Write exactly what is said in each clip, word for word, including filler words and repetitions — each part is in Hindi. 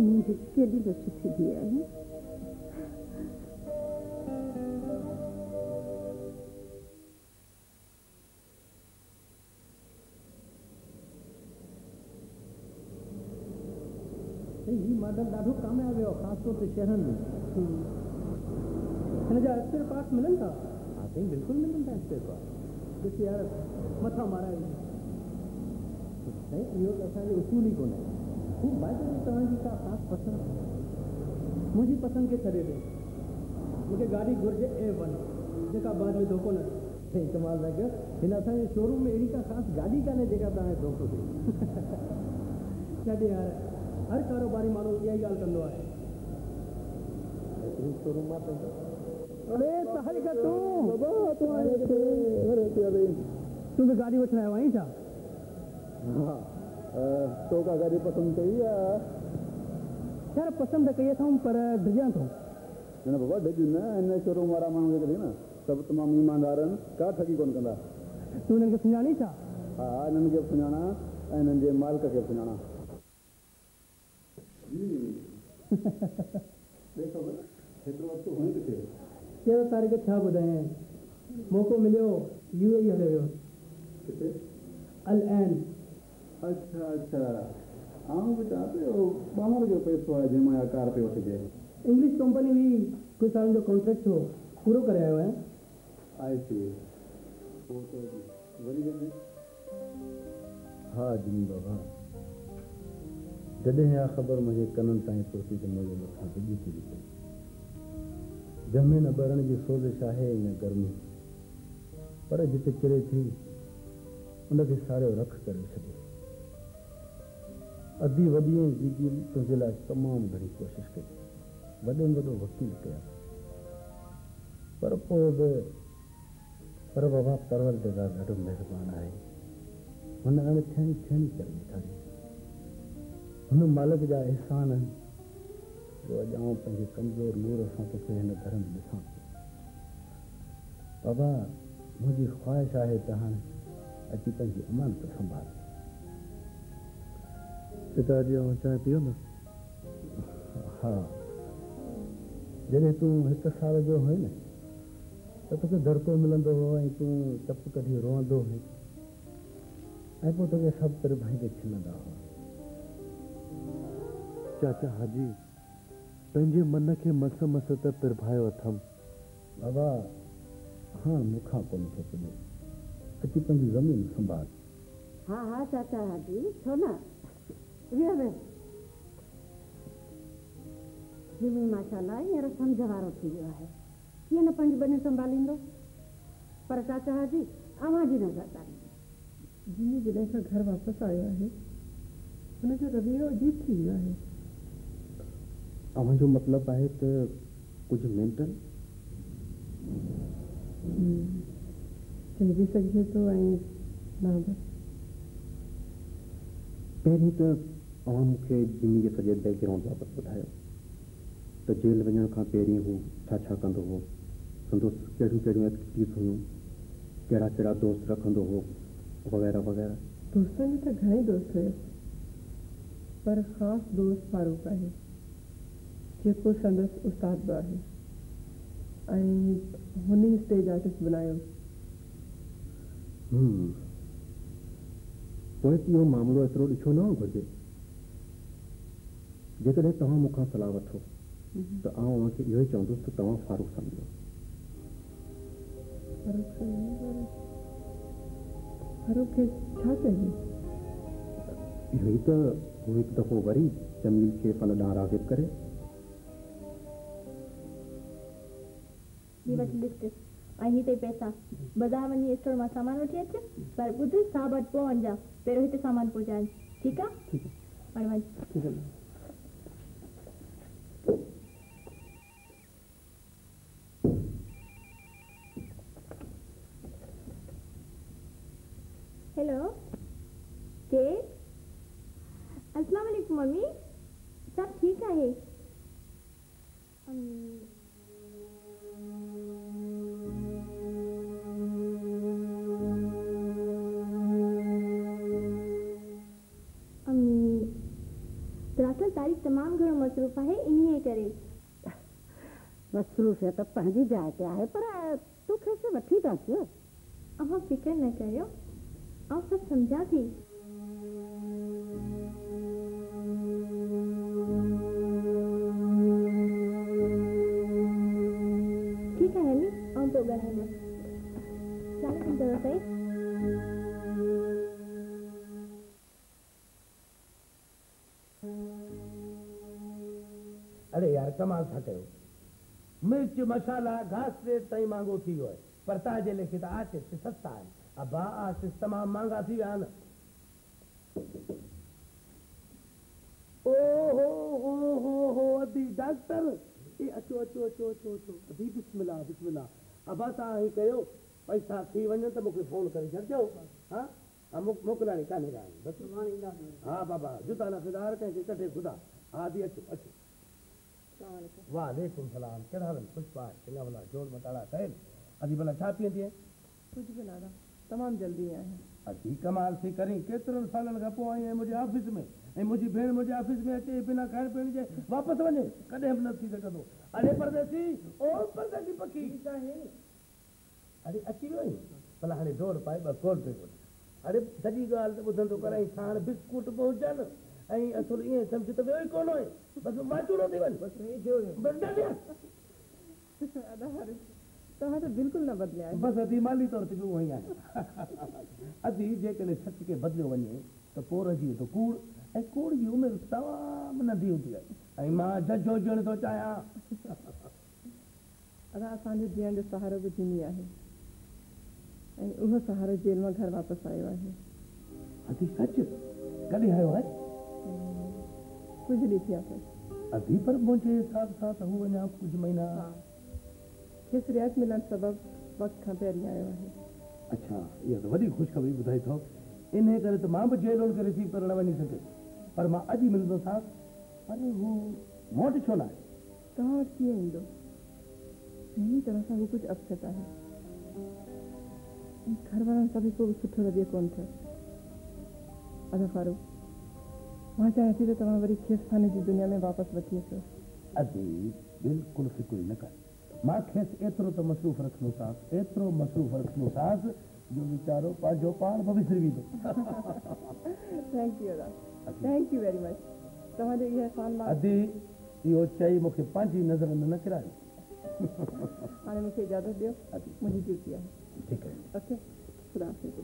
जिसके लिए चिट्ठी दिया है। मदद ढाढो काम आ गया, खास तौर पे शहर में अक्षर पास मिलन था। आते ही बिल्कुल मिलन था अक्षर पास। कुछ यार मथा मारा नहीं, योग असांजे उसूल ही कोन आहे। खूब बात है तव्हांजी का खास पसंद मुझी पसंद के करे दे। मुझे गाड़ी घुर्जे ए वन जेका बाद में धोखो न थे। कमाल था क्या हिन असांजे शोरूम में अहिड़ी का खास गाड़ी कान्हे जेका तव्हांखे धोखो दे। ॾाढी यार हर कारोबारी माण्हू इहा ई ॻाल्हि कंदो आहे। शोरूम मां अरे सहल का तू बाबा तू आयो अरे तू भी गाड़ी वठण आयो आहीं छा? हाँ तो का गाड़ी पसंद कई या यार पसंद कई था पर डिजाइन तो ना बाबा डिजाइन ना इन शोरूम वाला माण्हू जेके ना सब तमाम ईमानदार आहिनि, का ठगी कोन कंदा। तू इन्हनि खे सुञाणी छा? हाँ इन्हनि खे सुञाणा ऐं इन्हनि जे मालिक खे सुञाणा। देखो तेरह तारीख़ छा ॿुधायां मौक़ो मिलियो यू ए हलियो वियो किथे अल एन। अच्छा अच्छा आऊं बि चवां पियो ॿाहिरि जो पैसो आहे जंहिंमां कार पियो वठिजे। इंग्लिश कंपनी हुई कुझु सालनि जो कॉन्ट्रेक्ट हो पूरो करे आयो आहियां। आई सी वरी हा जी बाबा जैसे यहाँ खबर मुझे कनन ताई पहुंची तो मुझे मथा बिजी थी गई। जमे न बरण की सोजिश है या गर्मी पर जिते किरे थी उन सारे रख कर छे। अधी वडिये जिगी तुझे लाइ तमाम घड़ी कोशिश कई, वडे में वडो वकील कया पर पोज पर बाबा परवरदिगार ढाढो मेहरबान है। उन अणथेणी थेणी कर बिठाई उन मालिक जा एहसान जो अज आऊँ पैं कमज़ोर नूर से इन घर में दिखाँ। बाबा मुझी ख्वाहिश है अची पैं अमानत संभाल। पिताजी चाय पियो न? हाँ जैसे तू एक साल जो हुए न तो तुझे दड़को मिलंदो हो, तू चप कढी रोंदो हो, तुझे सब तेरे भाई के छिलंदा हो। चाचा हाजी पैंजे मन के मस मस त पिरभायो अथम। बाबा हाँ मुखा को सोचने अची पैंजी जमीन संभाल। हाँ हाँ चाचा हाजी छो ना वे वे जिमी माशाल्लाह यार समझ वारो थी गयो है के न पंज बने संभालिंदो। पर चाचा हाजी आवा जी नजर तारी जिमी जदे से घर वापस आया है उन जो रवैयो अजीब थी गयो है। जो मतलब है तो कुछ मेंटल चली सके तो पैर तो मुख्य जिमी के सजे बैकग्राउंड वापस बुझाया तो जेल वन का पैर वो कहो हो संदोस कड़ी कड़ी एक्टिविटीज हुई कड़ा कड़ा दोस्त रखो हो वगैरह वगैरह। दोस्तों तो घना दोस्त हुए पर खास दोस्त फारूक है जेको संदस उस्ताद बि आहे ऐं हुन स्टेज आर्टिस्ट बनायो। हम्म पोइ इहो मामिलो एतिरो ॾिठो न घुरिजे। जेकॾहिं तव्हां मूंखां सलाह वठो त आउं हुनखे इहो ई चवंदुसि त तव्हां फारूक सां मिलो। फारूक खे छा चइजे? इहो ई त हू हिकु दफ़ो वरी जमील खे फल ॾांहुं राग़िब करे। ये वठी लिस्ट आई ते पैसा बाजार में स्टोर में सामान वठी अच पर बुध साहब अट पहुंच जा पेरो हिते सामान पहुंचाए। ठीक है ठीक है पर भाई ठीक है। हेलो के अस्सलाम वालेकुम मम्मी सब ठीक है? दरअसल तारीख तमाम घणो मसरूफ़ है, इन्हीं करे मसरूफ़ है तो पंहिंजी जाइ ते है, पर तू कैसे वठी था क्यों? अब फिक्र न करो, अब सब समझा थी। ठीक है नी, हम तो गए ना चल तुम जरा सही। अरे यार कमाल था कयो, मिर्च मसाला घास से तई मांगो थी हो, पर ताजे लेके तो आचे से सस्ता है, अब आज से तमाम मांगा थी आन। ओ हो हो हो हो अभी डॉक्टर ये अचो अचो अचो अचो अचो अभी बिस्मिल्लाह बिस्मिल्लाह। अब ता ही कयो पैसा थी वने तो मुके फोन करे जड़ जाओ। हां हम मोकलाने काने गा बस मान इंदा। हां बाबा जुता ना फिदार के कटे खुदा आदि अचो अचो। वालेकुम सलाम। केड़ा हाल खुश पाए चंगा भला जोड़ मटाड़ा कहे अभी भला छा पी है कुछ भी ना तमाम जल्दी आए हैं अभी कमाल से करें केतरन सालन का पो आई है मुझे ऑफिस में ए मुझी भेण मुझे ऑफिस में अचे बिना खाए पीने जे वापस वने कदे हम न थी सकदो। अरे परदेसी और परदेसी पक्की है। अरे अची वई भला हने दो पाए ब कोल पे। अरे सजी गाल तो बुधन तो कराई साण बिस्कुट पहुंचन आई असल ये समझ तो वे कोन है बस माचूरो देवन बस ये जो बंदा दिया अदा हर तो हां तो बिल्कुल ना बदले आए बस अधी माली तौर पे वही है अधी जे कने सच के बदलो वने तो पोर जी तो कूड़ ए कूड़ जी उम्र तमाम नदी होती है आई मां जजो जण तो चाया अदा असान जो दिया जो सहारा भी दिनी है आई वो सहारा जेल में घर वापस आयो है। अधी सच कदी आयो है कुछ नहीं किया था अभी पर मुझे साथ साथ हूँ वहाँ आप कुछ महीना किस रियायत मिलन सबब वक्त खां पे आया है। अच्छा ये तो बड़ी खुशखबरी बुधाई थो इन्हें करे तो मां बजे लोन करे सी पर नहीं सके पर मां अजी मिल दो साथ। अरे वो मोट छोला है कहाँ अटकी है इंदो नहीं तरह से वो कुछ अपसेट है घर वाला सभी को सुठो लगे कौन थे अदा फारूक वहाँ चाहे थी तो तमाम वरी खेस खाने की दुनिया में वापस बची है। अभी बिल्कुल फिक्र न कर माँ खेस एतरो तो मसरूफ रखनो सास एतरो मसरूफ रखनो सास जो विचारो पा जो पार भविष्य भी दो। थैंक यू दा थैंक यू वेरी मच तुम्हारे ये एहसान मां अभी यो चाई मुखे पांची नजर में न कराई आने मुखे इजाजत दियो मुझे ड्यूटी है। ठीक है ओके खुदा हाफिज।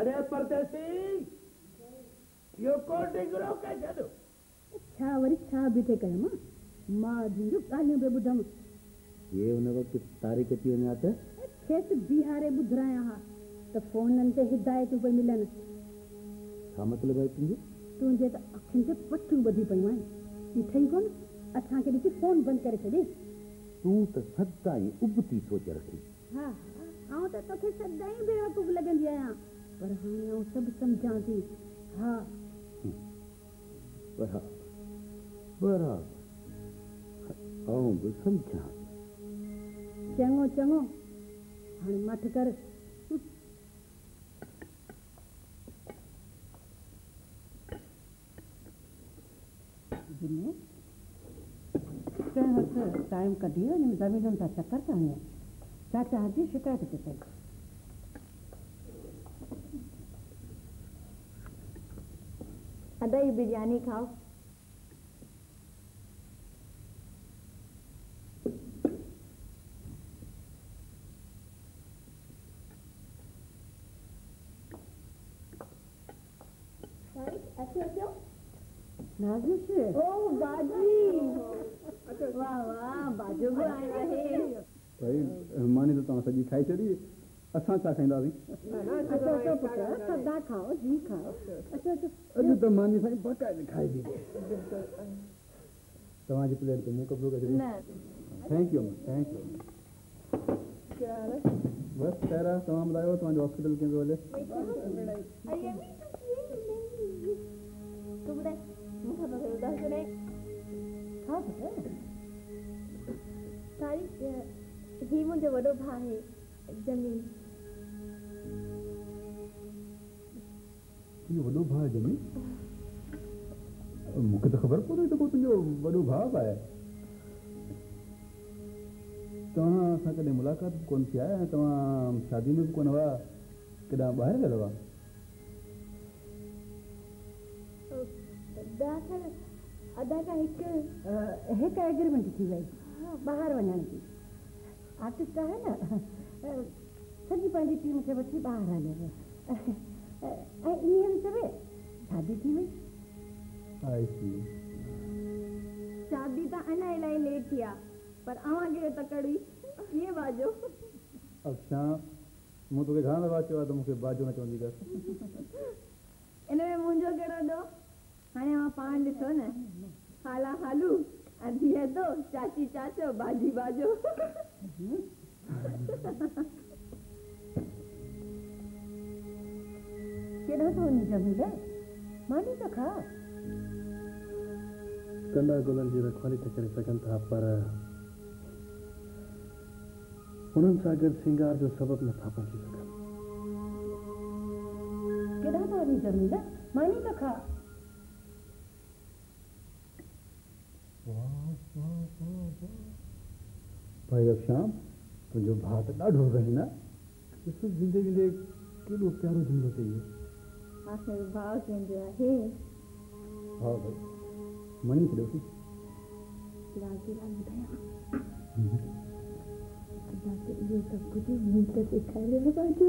अरे परदेसी यो कोड डिगरो का जदो अच्छा वरी छा बिठे कहे मां मां जिंदो काने बे बुधम ये उन वक्त तारीख थी होने आते खेत बिहारे बुधराया हां तो फोनन ते हिदायत पे मिलन का मतलब है तुझे तुझे तो अखिन से पट्टू बधी पई मां इठई कोन अच्छा के दिस फोन बंद करे छदे तू तो सदाई उबती सोच रखी। हां आऊं तो तोखे सदाई बेवकूफ लगंदी आया पर हाँ वो सब समझा दी। हाँ बराबर बराबर आओ भी समझा चंगो चंगो हण मत कर। टाइम कढी जमीन का चक्कर कहीं चाचा हाजी शिकायत के कर अदई बिरयानी खाओ अच्छे अच्छे नाजिश ओ बाजी वाह वाह बाजू भी आए रहे भाई माने तो ता सजी खाई छड़ी असा चा खाइंदा भी अच्छा अच्छा पुत्र सदा खाओ जी खाओ अच्छा अच्छा अज तो मानी साईं बका खाई दी तवा जी प्लेट तो मु कबलो कर ना। थैंक यू थैंक यू क्या हाल है बस तेरा तमाम लायो तो हॉस्पिटल के बोले आई एम तो बड़ा मुखा बगल दस ने हां बेटा तारीख ही मुझे बड़ो भाई जमीन वॾो भाउ जमी मुखे तो खबर कोन तो तुझो वॾो भाउ आए तहां सा कदे मुलाकात कोन थी आए तहां शादी में कोन हुआ कदा बाहर गया हुआ दरअसल अदा का एक एक एग्रीमेंट थी वही बाहर वञण की आर्टिस्ट है ना सजी पांजी टीम से बची बाहर आने में इन्हें भी शादी थी वही शादी तो अना इलाई लेट किया पर आवा के तकड़ी ये बाजो अच्छा मु तो घान वाचो तो मुके बाजो न चोंदी कर इनमें मुंजो केड़ो दो हाने मा पान दिसो न खाला खालू अधीया दो चाची चाचो बाजी बाजो केड़ा तो नहीं जमीले मानी तो खा कंदा गोलन जी रखवाली तो करे सकन था पर उनन सागर सिंगार जो सबब न था पहुंची सकन केड़ा तो नहीं जमीले मानी तो खा भाई अक्षाम तुझो भात डाढो गई ना इस जिंदे जिंदे केलो प्यारो जुमलो थे ये आसे भाव केंद्र है हां भाई मनी छड़ो की लागी लागी दया अदा के ये सब कुछ मुंह से दिखाई ले बाजू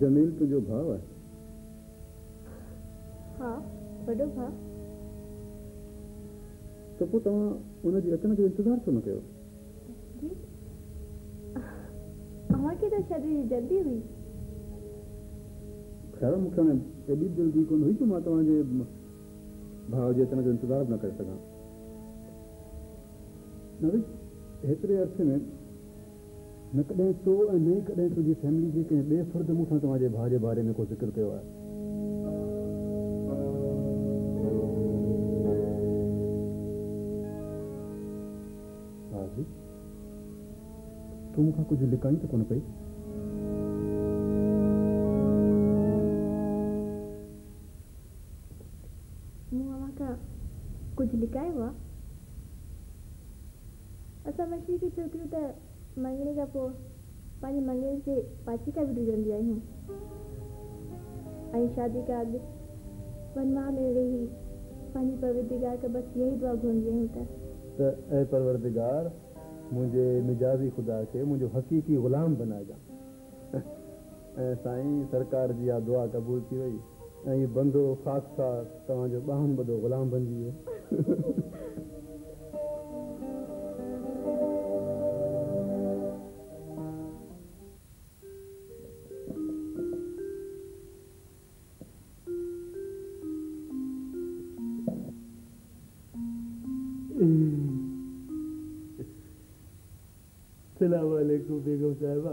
जमील तुझो भाव है हाँ बड़ो भाव तो पो तवा उन जी अचन जो इंतजार छो न कयो जी अमा के तो शादी जल्दी हुई खैर मुखे ने एडी जल्दी कोन हुई तो मा तवा जे भाव जे अचन जो इंतजार न कर सका नवीन हेतरे अर्थ में न कदें तो नहीं कदें तुझी फैमिली जी के बेफर्द मुठा तुम्हारे भारे बारे में को जिक्र किया है आजी तुम का कुछ लिखाई तो कोन पई मुआमा का कुछ लिखाई हुआ ऐसा मछली की छोकरी तो मंगने का पो पानी मंगने से पाची का भी जल्दी आई हूँ आई शादी का आगे वनमा मिल रही पानी परवरदिगार का बस यही दुआ घूमने होता तो ऐ परवरदिगार मुझे मिजाजी खुदा के मुझे हकीकी गुलाम बना जा ऐ साईं सरकार जी आ दुआ कबूल थी वही ऐ बंदो खाक सा तहां जो बाहम बदो गुलाम बन जियो अलैकुम बेगम साहिबा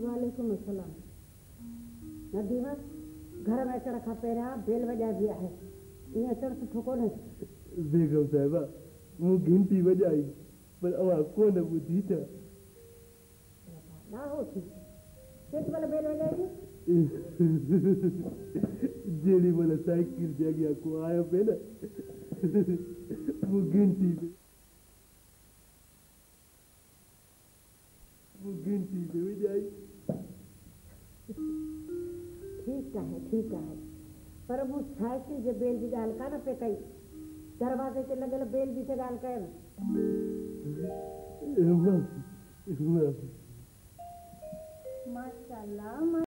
वालेकुम अस्सलाम नदीवा घर में अचण खां पहिरियां बेल वॼाए बि आहे ईअं अचणु सुठो कोन्हे बेगम साहिबा मूं घंटी वॼाई पर अवां कोन ॿुधी त ना हो थी केॾीमहिल बेल वॼाई जेॾीमहिल साइकिल जे अॻियां को आयो पियो न मूं घंटी वो गिनती भी हो जाए ठीक है ठीक है पर वो साइकिल जे बेल जी गाल का न पे कई दरवाजे के लगल बेल जी से गाल का है माशाल्लाह।